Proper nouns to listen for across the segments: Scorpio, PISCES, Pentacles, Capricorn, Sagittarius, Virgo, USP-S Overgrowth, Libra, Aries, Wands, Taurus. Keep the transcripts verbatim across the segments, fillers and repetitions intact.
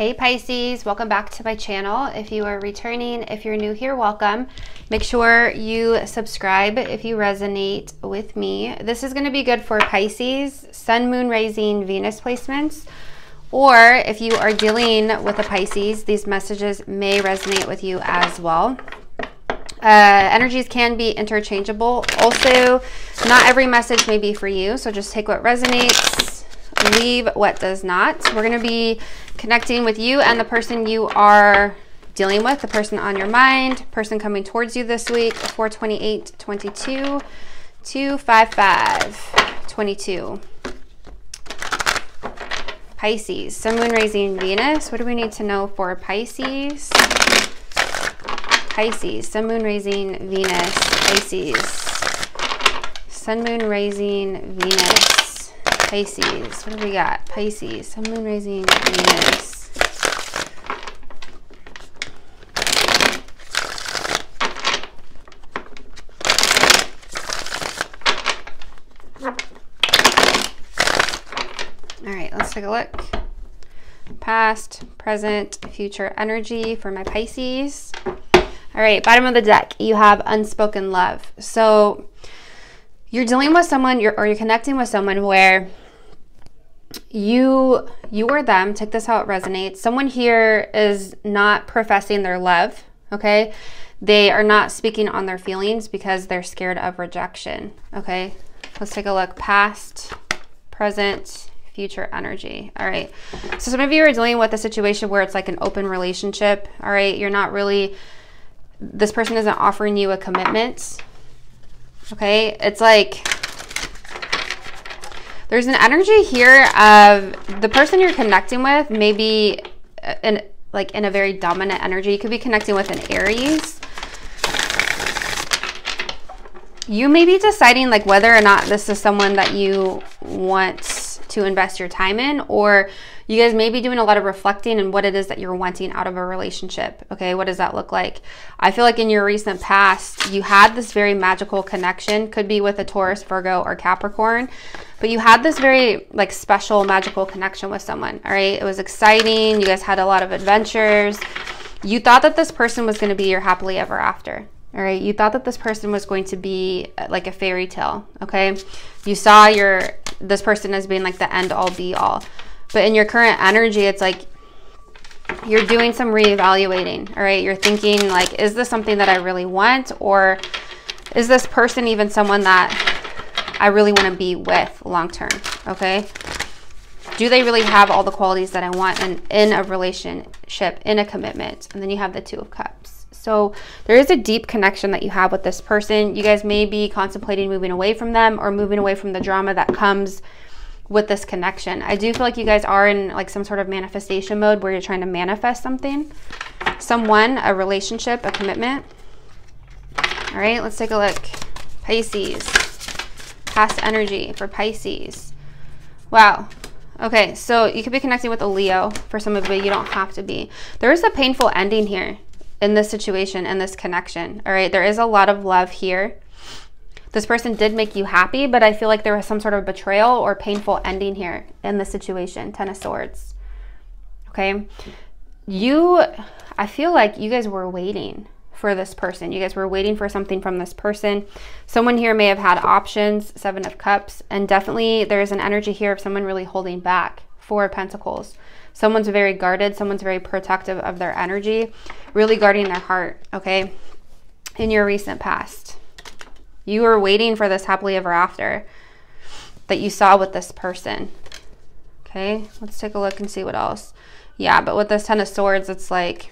Hey Pisces, welcome back to my channel. If you are returning, if you're new here, welcome. Make sure you subscribe if you resonate with me. This is going to be good for Pisces, Sun, Moon, Rising, Venus placements. Or if you are dealing with a Pisces, these messages may resonate with you as well. Uh, energies can be interchangeable. Also, not every message may be for you, so just take what resonates, leave what does not. We're going to be connecting with you and the person you are dealing with, the person on your mind, person coming towards you this week. Four twenty-eight, twenty-two, two fifty-five, twenty-two. Pisces, Sun, Moon, Rising, Venus. What do we need to know for Pisces? Pisces, Sun, Moon, Rising, Venus. Pisces, Sun, Moon, Rising, Venus. Pisces, what do we got? Pisces, Sun, Moon, Rising, Venus. All right, let's take a look. Past, present, future energy for my Pisces. All right, bottom of the deck, you have unspoken love. So you're dealing with someone, you're, or you're connecting with someone where you, you or them, take this how it resonates. Someone here is not professing their love, okay? They are not speaking on their feelings because they're scared of rejection, okay? Let's take a look, past, present, future energy. All right, so some of you are dealing with a situation where it's like an open relationship, all right? You're not really... This person isn't offering you a commitment, okay? It's like there's an energy here of the person you're connecting with, maybe in like in a very dominant energy. You could be connecting with an Aries. You may be deciding like whether or not this is someone that you want to invest your time in, or you guys may be doing a lot of reflecting and what it is that you're wanting out of a relationship. Okay, what does that look like? I feel like in your recent past, you had this very magical connection, could be with a Taurus, Virgo, or Capricorn, but you had this very like special magical connection with someone, all right? It was exciting, you guys had a lot of adventures. You thought that this person was gonna be your happily ever after, all right? You thought that this person was going to be like a fairy tale, okay? You saw your this person as being like the end all be all. But in your current energy, it's like you're doing some reevaluating, all right? You're thinking like, is this something that I really want? Or is this person even someone that I really want to be with long-term, okay? Do they really have all the qualities that I want in, in a relationship, in a commitment? And then you have the Two of Cups. So there is a deep connection that you have with this person. You guys may be contemplating moving away from them or moving away from the drama that comes with this connection. I do feel like you guys are in like some sort of manifestation mode where you're trying to manifest something, someone, a relationship, a commitment. All right, let's take a look. Pisces, past energy for Pisces. Wow. Okay, so you could be connecting with a Leo for some of you. You don't have to be. There is a painful ending here in this situation and this connection. All right, there is a lot of love here. This person did make you happy, but I feel like there was some sort of betrayal or painful ending here in the situation. Ten of Swords. Okay. You, I feel like you guys were waiting for this person. You guys were waiting for something from this person. Someone here may have had options, Seven of Cups, and definitely there is an energy here of someone really holding back, Four of Pentacles. Someone's very guarded. Someone's very protective of their energy, really guarding their heart, okay, in your recent past. You were waiting for this happily ever after that you saw with this person. Okay, let's take a look and see what else. Yeah, but with this Ten of Swords, it's like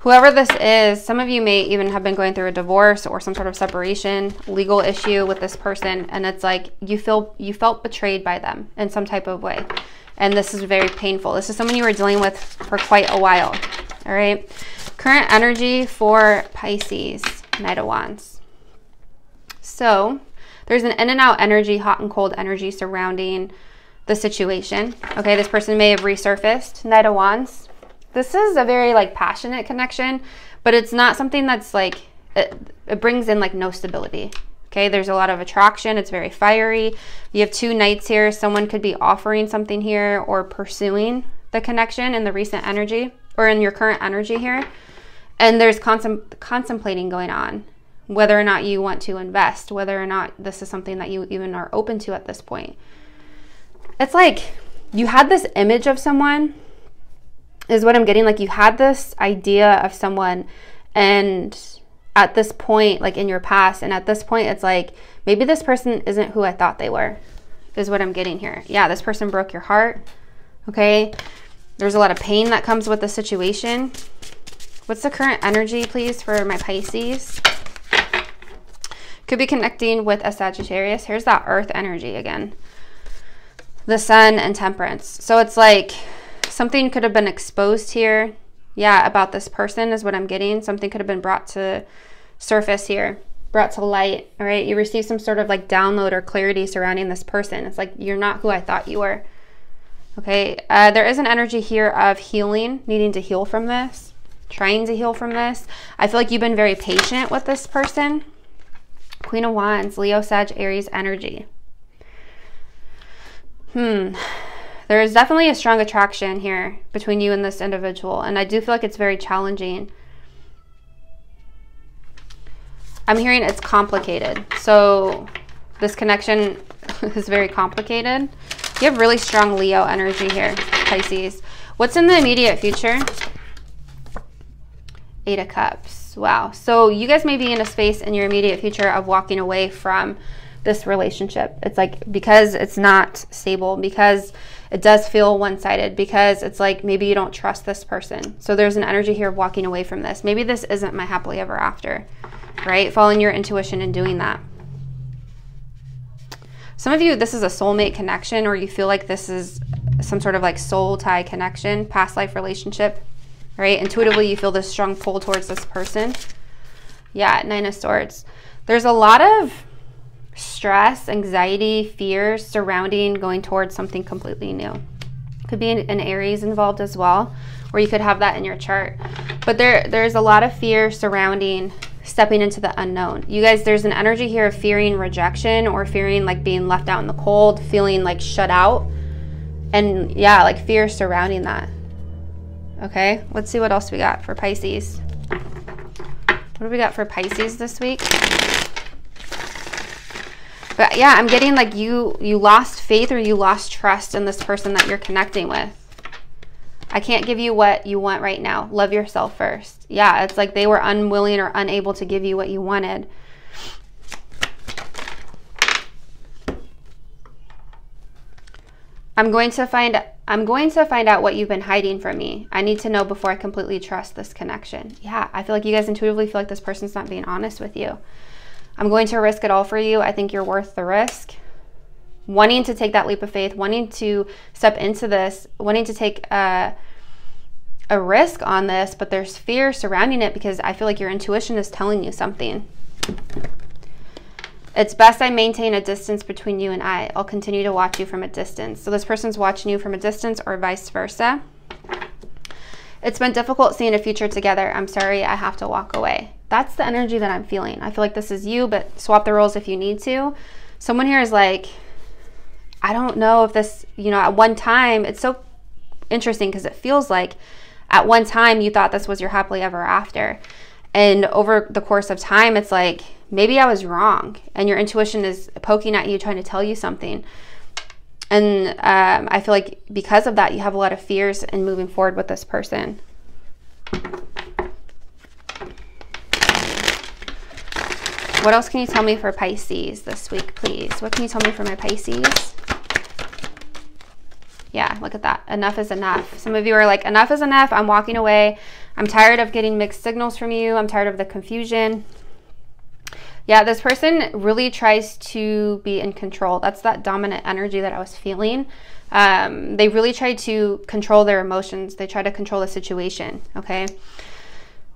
whoever this is, some of you may even have been going through a divorce or some sort of separation, legal issue with this person, and it's like you feel you felt betrayed by them in some type of way. And this is very painful. This is someone you were dealing with for quite a while. All right, current energy for Pisces, Knight of Wands. So there's an in and out energy, hot and cold energy surrounding the situation. Okay, this person may have resurfaced, Knight of Wands. This is a very like passionate connection, but it's not something that's like, it, it brings in like no stability. Okay, there's a lot of attraction. It's very fiery. You have two knights here. Someone could be offering something here or pursuing the connection in the recent energy, or in your current energy here, and there's contemplating going on, whether or not you want to invest, whether or not this is something that you even are open to at this point. It's like you had this image of someone, is what I'm getting. Like you had this idea of someone, and at this point, like in your past, and at this point, it's like, maybe this person isn't who I thought they were, is what I'm getting here. Yeah, this person broke your heart, okay? There's a lot of pain that comes with the situation. What's the current energy, please, for my Pisces? Could be connecting with a Sagittarius. Here's that earth energy again. The sun and temperance. So it's like something could have been exposed here. Yeah, about this person is what I'm getting. Something could have been brought to surface here, brought to light, all right? You receive some sort of like download or clarity surrounding this person. It's like, you're not who I thought you were, okay? Uh, there is an energy here of healing, needing to heal from this, trying to heal from this. I feel like you've been very patient with this person. Queen of Wands, Leo, Sag, Aries energy. Hmm. There is definitely a strong attraction here between you and this individual, and I do feel like it's very challenging. I'm hearing it's complicated. So this connection is very complicated. You have really strong Leo energy here, Pisces. What's in the immediate future? Eight of Cups. Wow. So you guys may be in a space in your immediate future of walking away from this relationship. It's like, because it's not stable, because it does feel one-sided, because it's like maybe you don't trust this person. So there's an energy here of walking away from this. Maybe this isn't my happily ever after, right? Following your intuition and doing that. Some of you, this is a soulmate connection, or you feel like this is some sort of like soul tie connection, past life relationship, right? Intuitively, you feel this strong pull towards this person. Yeah, Nine of Swords. There's a lot of stress, anxiety, fear surrounding going towards something completely new. Could be an, an Aries involved as well, or you could have that in your chart. But there, there's a lot of fear surrounding stepping into the unknown. You guys, there's an energy here of fearing rejection, or fearing like being left out in the cold, feeling like shut out. And yeah, like fear surrounding that. Okay, let's see what else we got for Pisces. What do we got for Pisces this week? But yeah, I'm getting like you you lost faith, or you lost trust in this person that you're connecting with. I can't give you what you want right now. Love yourself first. Yeah, it's like they were unwilling or unable to give you what you wanted. I'm going to find I'm going to find out what you've been hiding from me. I need to know before I completely trust this connection. Yeah, I feel like you guys intuitively feel like this person's not being honest with you. I'm going to risk it all for you. I think you're worth the risk. Wanting to take that leap of faith, wanting to step into this, wanting to take a, a risk on this, but there's fear surrounding it because I feel like your intuition is telling you something. It's best I maintain a distance between you and I. I'll continue to watch you from a distance. So this person's watching you from a distance, or vice versa. It's been difficult seeing a future together. I'm sorry, I have to walk away. That's the energy that I'm feeling. I feel like this is you, but swap the roles if you need to. Someone here is like, I don't know if this, you know, at one time, it's so interesting because it feels like at one time you thought this was your happily ever after. And over the course of time, it's like, maybe I was wrong. And your intuition is poking at you, trying to tell you something. And um, I feel like because of that, you have a lot of fears in moving forward with this person. What else can you tell me for Pisces this week, please? What can you tell me for my Pisces? Yeah, look at that. Enough is enough. Some of you are like, enough is enough. I'm walking away. I'm tired of getting mixed signals from you. I'm tired of the confusion. Yeah, this person really tries to be in control. That's that dominant energy that I was feeling. Um, they really try to control their emotions. They try to control the situation, okay?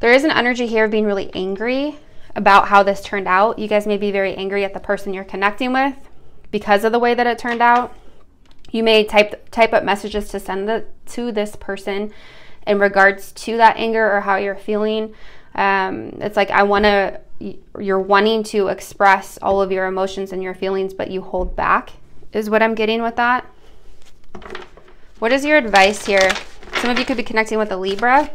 There is an energy here of being really angry about how this turned out. You guys may be very angry at the person you're connecting with because of the way that it turned out. You may type type up messages to send the, to this person in regards to that anger or how you're feeling. Um, it's like I want to, you're wanting to express all of your emotions and your feelings, but you hold back, is what I'm getting with that. What is your advice here Some of you could be connecting with a Libra.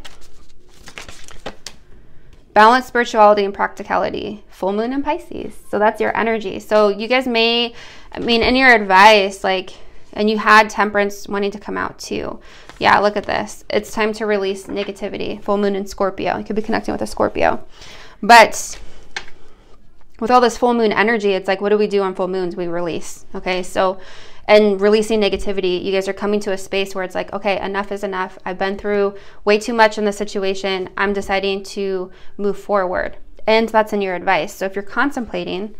Balance, spirituality, and practicality. Full moon in Pisces. So that's your energy. So you guys may, I mean, in your advice, like, and you had temperance wanting to come out too. Yeah, look at this. It's time to release negativity. Full moon in Scorpio. You could be connecting with a Scorpio. But with all this full moon energy, it's like, what do we do on full moons? We release, okay? So, and releasing negativity, you guys are coming to a space where it's like, okay, enough is enough. I've been through way too much in this situation. I'm deciding to move forward. And that's in your advice. So if you're contemplating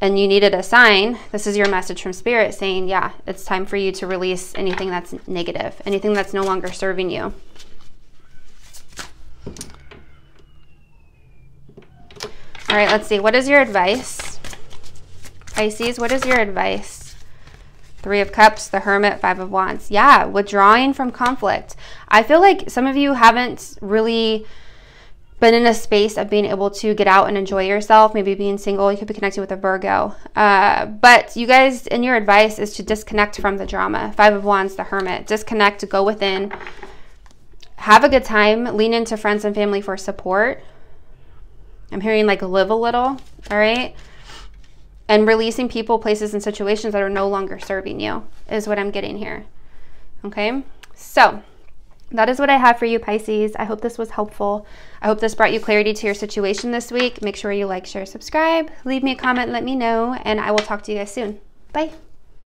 and you needed a sign, this is your message from spirit saying, yeah, it's time for you to release anything that's negative, anything that's no longer serving you. All right, let's see. What is your advice? Pisces, what is your advice? Three of Cups, the Hermit, Five of Wands. Yeah, withdrawing from conflict. I feel like some of you haven't really been in a space of being able to get out and enjoy yourself. Maybe being single, you could be connecting with a Virgo. Uh, but you guys, and your advice is to disconnect from the drama. Five of Wands, the Hermit. Disconnect, go within. Have a good time. Lean into friends and family for support. I'm hearing like live a little, all right? And releasing people, places, and situations that are no longer serving you is what I'm getting here. Okay? So that is what I have for you, Pisces. I hope this was helpful. I hope this brought you clarity to your situation this week. Make sure you like, share, subscribe. Leave me a comment, let me know, and I will talk to you guys soon. Bye.